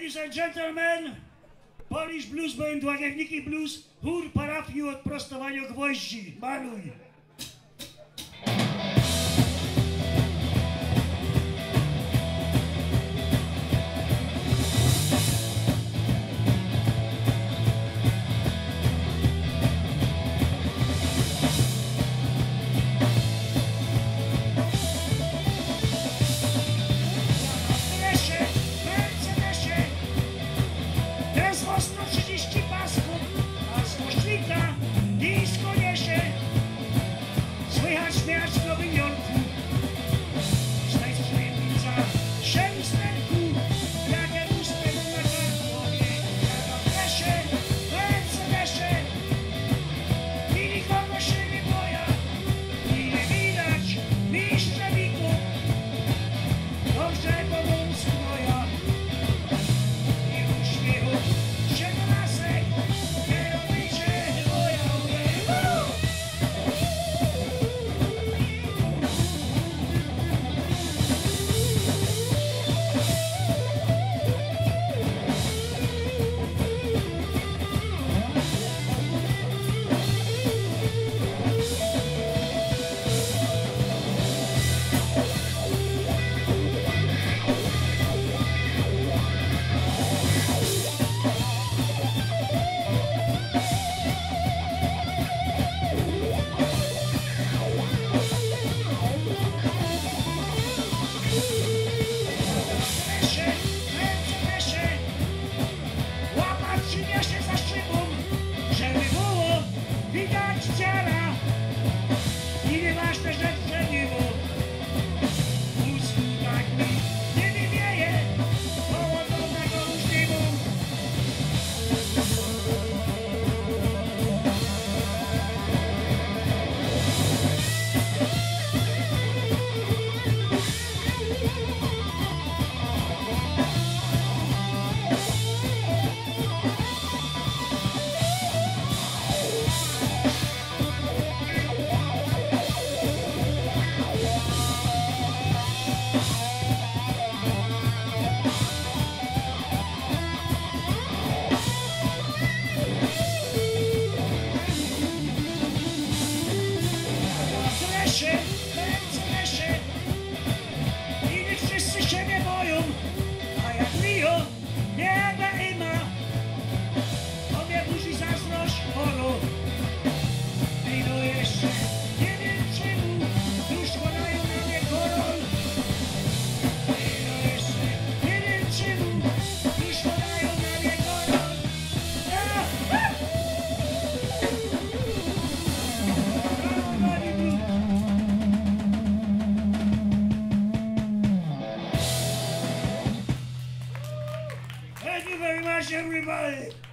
Ladies and gentlemen, Polish Blues Band, Łagiewniki Blues, chór parafii od prostowania gwoździ. Maluj! Thank you very much, everybody.